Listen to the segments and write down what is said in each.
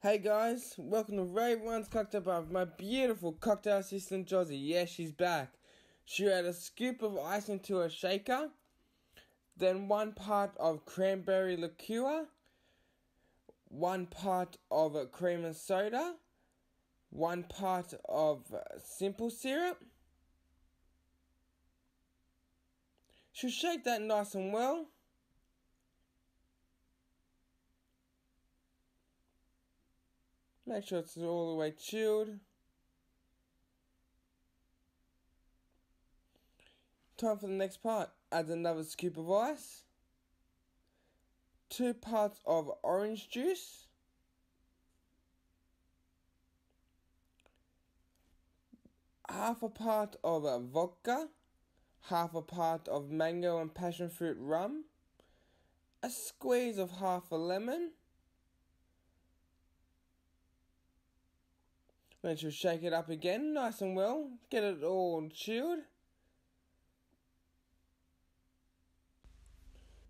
Hey guys, welcome to Raveoner's Cocktail Bar with my beautiful cocktail assistant Josie. Yeah, she's back. She added a scoop of ice into a shaker, then 1 part of cranberry liqueur, 1 part of cream and soda, 1 part of simple syrup. She'll shake that nice and well. Make sure it's all the way chilled. Time for the next part. Add another scoop of ice. 2 parts of orange juice. 1/2 part of vodka. 1/2 part of mango and passion fruit rum. A squeeze of 1/2 a lemon. Then she'll shake it up again, nice and well. Get it all chilled.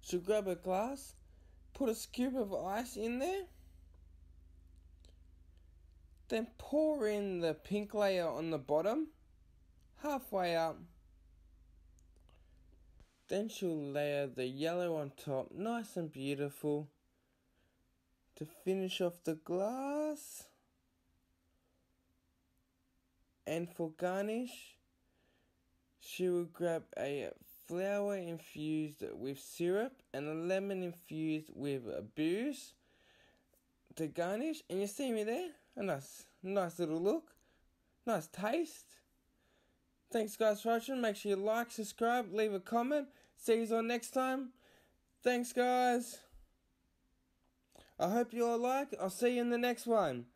She'll grab a glass, put a scoop of ice in there, then pour in the pink layer on the bottom, halfway up. Then she'll layer the yellow on top, nice and beautiful, to finish off the glass. And for garnish, she will grab a flower infused with syrup and a lemon infused with booze to garnish. And you see me there? A nice little look. Nice taste. Thanks guys for watching. Make sure you like, subscribe, leave a comment. See you all next time. Thanks guys. I hope you all like. I'll see you in the next one.